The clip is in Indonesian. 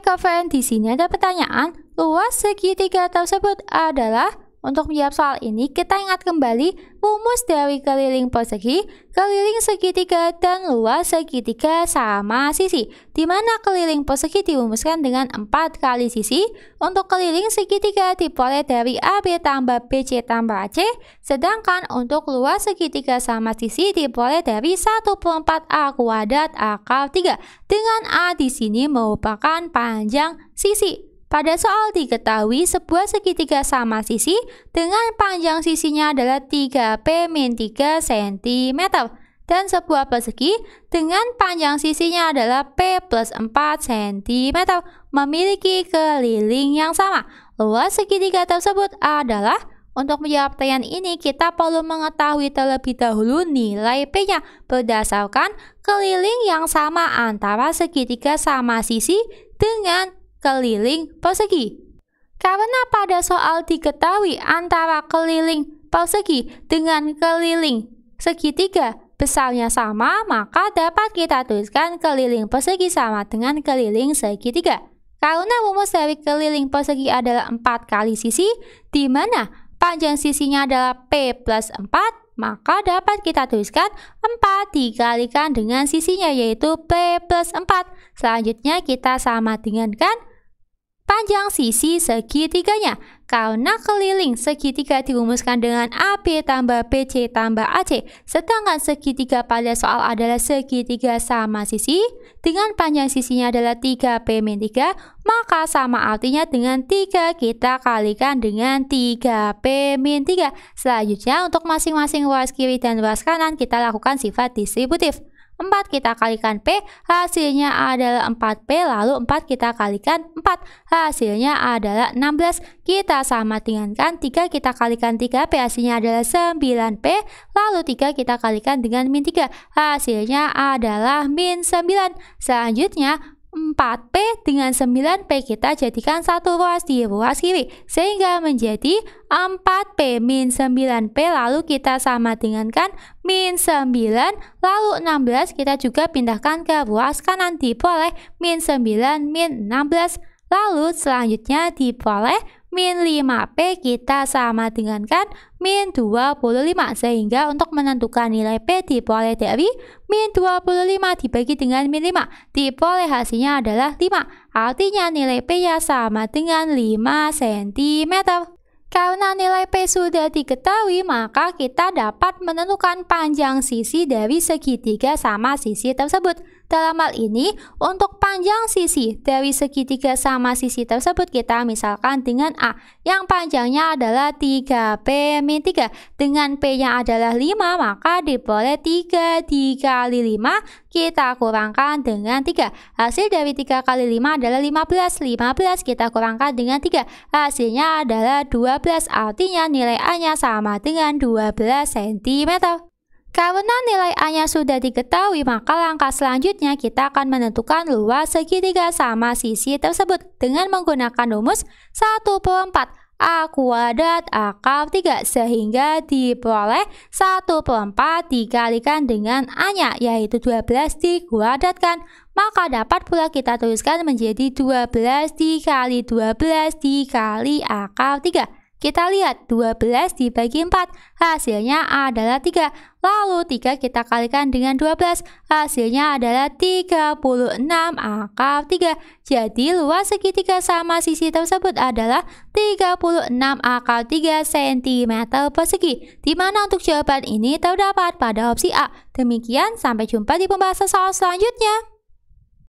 Hai Koven, di sini ada pertanyaan, luas segitiga tersebut adalah? Untuk menjawab soal ini, kita ingat kembali rumus dari keliling persegi, keliling segitiga, dan luas segitiga sama sisi, di mana keliling persegi dirumuskan dengan 4 kali sisi. Untuk keliling segitiga diperoleh dari AB tambah BC tambah AC, sedangkan untuk luas segitiga sama sisi diperoleh dari 1/4 A kuadrat akal 3, dengan A di sini merupakan panjang sisi. Pada soal diketahui sebuah segitiga sama sisi dengan panjang sisinya adalah 3P-3 cm dan sebuah persegi dengan panjang sisinya adalah P+4 cm memiliki keliling yang sama. Luas segitiga tersebut adalah? Untuk menjawab pertanyaan ini, kita perlu mengetahui terlebih dahulu nilai P-nya berdasarkan keliling yang sama antara segitiga sama sisi dengan keliling persegi. Karena pada soal diketahui antara keliling persegi dengan keliling segitiga besarnya sama, maka dapat kita tuliskan keliling persegi sama dengan keliling segitiga. Karena rumus dari keliling persegi adalah 4 kali sisi, di mana panjang sisinya adalah P+4, maka dapat kita tuliskan 4 dikalikan dengan sisinya yaitu P+4. Selanjutnya kita sama dengankan panjang sisi segitiganya. Karena keliling segitiga dirumuskan dengan AB tambah BC tambah AC, sedangkan segitiga pada soal adalah segitiga sama sisi dengan panjang sisinya adalah 3P-3, maka sama artinya dengan 3 kita kalikan dengan 3P-3. Selanjutnya untuk masing-masing ruas kiri dan ruas kanan kita lakukan sifat distributif. 4 kita kalikan P, hasilnya adalah 4P, lalu 4 kita kalikan 4, hasilnya adalah 16. Kita sama dengankan 3 kita kalikan 3P, hasilnya adalah 9P, lalu 3 kita kalikan dengan -3, hasilnya adalah -9. Selanjutnya 4P dengan 9P kita jadikan satu ruas di ruas kiri, sehingga menjadi 4P min 9P, lalu kita sama dengankan min 9, lalu 16 kita juga pindahkan ke ruas kanan, diperoleh min 9 min 16, lalu selanjutnya diperoleh min 5P kita sama dengankan min 25, sehingga untuk menentukan nilai P diperoleh dari min 25 dibagi dengan min 5, diperoleh hasilnya adalah 5, artinya nilai P ya sama dengan 5 cm. Karena nilai P sudah diketahui, maka kita dapat menentukan panjang sisi dari segitiga sama sisi tersebut. Dalam hal ini, untuk panjang sisi dari segitiga sama sisi tersebut kita misalkan dengan A, yang panjangnya adalah 3P-3, dengan P-nya adalah 5, maka diperoleh 3 dikali 5, kita kurangkan dengan 3. Hasil dari 3 kali 5 adalah 15, 15 kita kurangkan dengan 3, hasilnya adalah 12. Artinya nilai A-nya sama dengan 12 cm. Karena nilai A-nya sudah diketahui, maka langkah selanjutnya kita akan menentukan luas segitiga sama sisi tersebut dengan menggunakan rumus 1/4 A kuadrat akal 3, sehingga diperoleh 1/4 dikalikan dengan A-nya yaitu 12 dikuadratkan. Maka dapat pula kita tuliskan menjadi 12 dikali 12 dikali akal 3. Kita lihat 12 dibagi 4, hasilnya adalah 3, lalu 3 kita kalikan dengan 12, hasilnya adalah 36 akal 3. Jadi luas segitiga sama sisi tersebut adalah 36 akal 3 cm persegi, di mana untuk jawaban ini terdapat pada opsi A. Demikian, sampai jumpa di pembahasan soal selanjutnya.